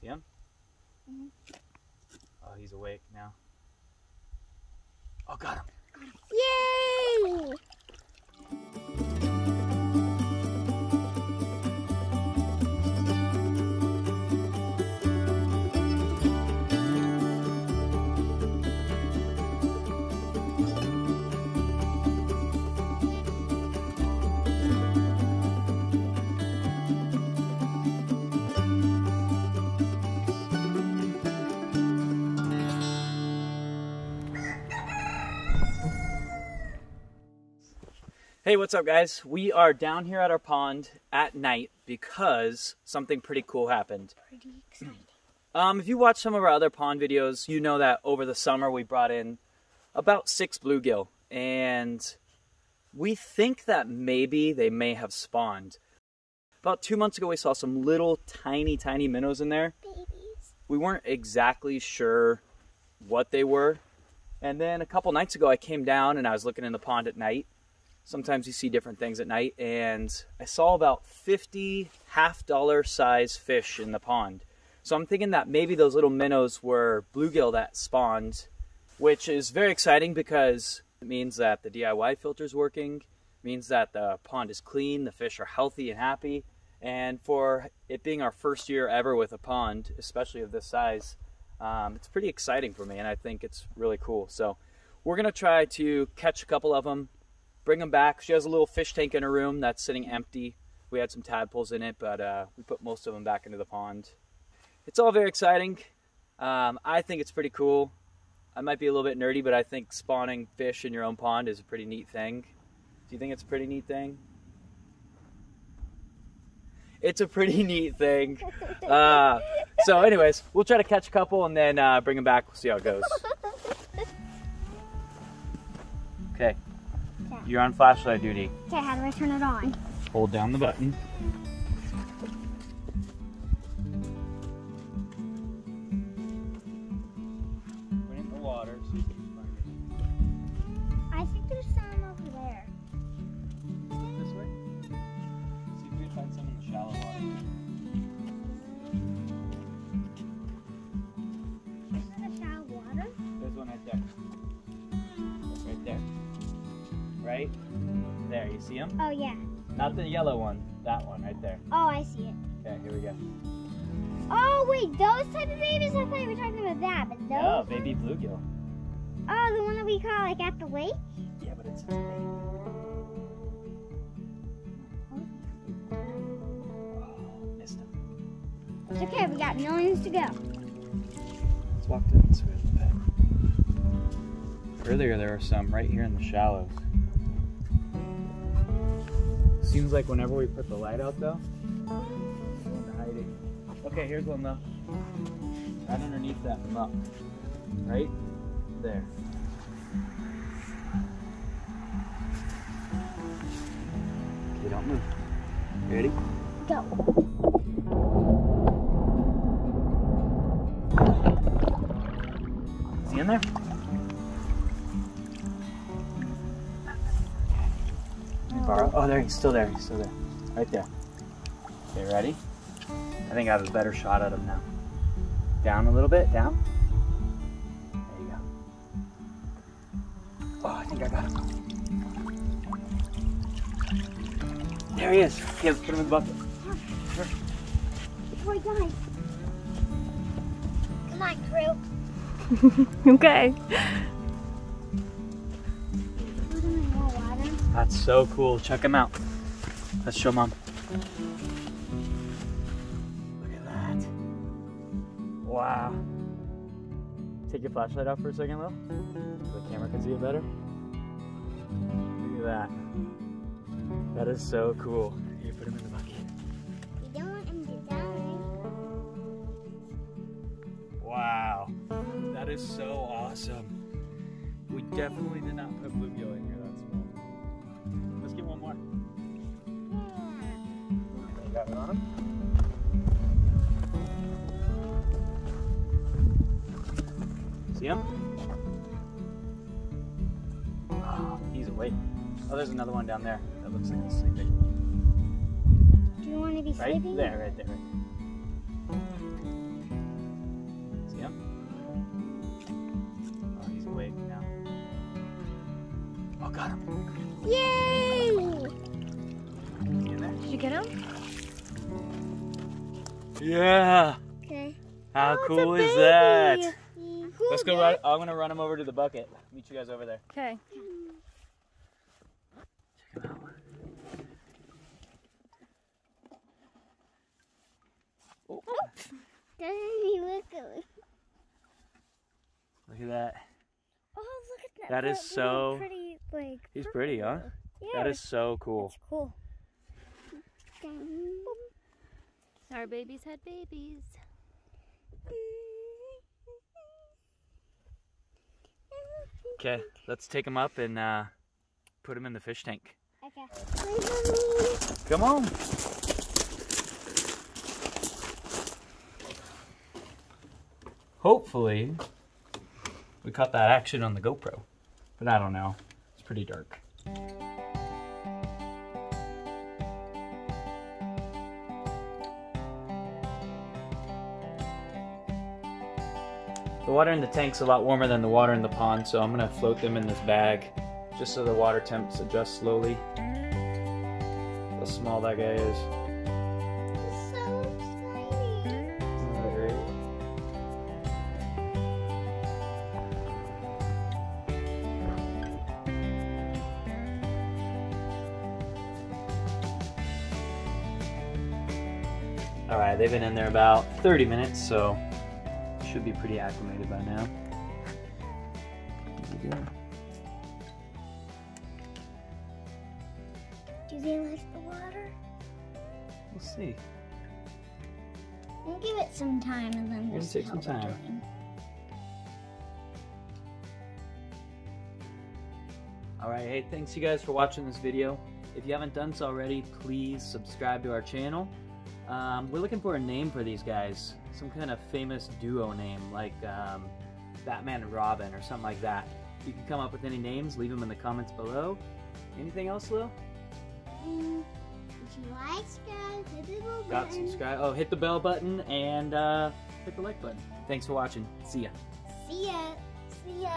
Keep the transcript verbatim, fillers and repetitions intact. See him? Mm-hmm. Oh, he's awake now. Oh, got him. Yay! Hey, what's up guys? We are down here at our pond at night because something pretty cool happened. Pretty exciting. Um, if you watch some of our other pond videos, you know that over the summer we brought in about six bluegill. And we think that maybe they may have spawned. About two months ago we saw some little tiny, tiny minnows in there. Babies. We weren't exactly sure what they were. And then a couple nights ago I came down and I was looking in the pond at night. Sometimes you see different things at night, and I saw about fifty half dollar size fish in the pond. So I'm thinking that maybe those little minnows were bluegill that spawned, which is very exciting because it means that the D I Y filter's working, means that the pond is clean, the fish are healthy and happy. And for it being our first year ever with a pond, especially of this size, um, it's pretty exciting for me and I think it's really cool. So we're gonna try to catch a couple of them, bring them back. She has a little fish tank in her room that's sitting empty. We had some tadpoles in it, but uh, we put most of them back into the pond. It's all very exciting. Um, I think it's pretty cool. I might be a little bit nerdy, but I think spawning fish in your own pond is a pretty neat thing. Do you think it's a pretty neat thing? It's a pretty neat thing. Uh, so anyways, we'll try to catch a couple and then uh, bring them back. We'll see how it goes. Okay. You're on flashlight duty. Okay, how do I turn it on? Hold down the button. Put it in the water so you can find it. I think there's some over there. This way? See if we can find some in the shallow water. Is that a shallow water? There's one right there. That's right there. Right there, you see him? Oh, yeah. Not the yellow one, that one right there. Oh, I see it. Okay, here we go. Oh, wait, those type of babies? I thought you were talking about that, but those? No, baby bluegill. Oh, the one that we caught like at the lake? Yeah, but it's a baby. Oh, missed him. It's okay, we got millions to go. Let's walk down this way a little bit. Earlier, there were some right here in the shallows. Seems like whenever we put the light out though, it's hiding. Okay, here's one though. Right underneath that muck. Right there. Okay, don't move. You ready? Go. Is he in there? Oh, there, he's still there, he's still there. Right there. Okay, ready? I think I have a better shot at him now. Down a little bit, down. There you go. Oh, I think I got him. There he is. Okay, let's put him in the bucket. Sure. Before he dies. Come on, crew. Okay. That's so cool. Check him out. Let's show Mom. Look at that. Wow. Take your flashlight off for a second, though, so the camera can see it better. Look at that. That is so cool. Here, put him in the bucket. We don't want him to die. Wow. That is so awesome. We definitely did not put bluegill in here that small. Let's get one more. Yeah. Got it on. See him? Oh, he's awake. Oh, there's another one down there. That looks like he's sleeping. Do you want to be right sleeping? Right there, right there. Right there. you get him? Yeah. Okay. How oh, cool is that? Mm-hmm. Let's go. Run, I'm gonna run him over to the bucket. Meet you guys over there. Okay. Check him out. Oh. Doesn't he look good? Look at that. Oh, look at that. That is so pretty. Like, he's pretty, huh? Yeah. That is so cool. That's cool. Our babies had babies. Okay, let's take him up and uh, put him in the fish tank. Okay. Come on. Hopefully, we caught that action on the GoPro, but I don't know. It's pretty dark. The water in the tank's a lot warmer than the water in the pond, so I'm gonna float them in this bag just so the water temps adjust slowly. Look how small that guy is. It's so tiny. Isn't that great? All right, they've been in there about thirty minutes, so should be pretty acclimated by now. There we go. Do they like the water? We'll see. We'll give it some time and then we'll take some time. All right, hey, thanks you guys for watching this video. If you haven't done so already, please subscribe to our channel. Um, we're looking for a name for these guys, some kind of famous duo name like um, Batman and Robin or something like that. You can come up with any names, leave them in the comments below. Anything else, Lil? Um, if you like, subscribe, hit the bell button. Got subscribe. Oh, hit the bell button and uh, hit the like button. Thanks for watching. See ya. See ya. See ya.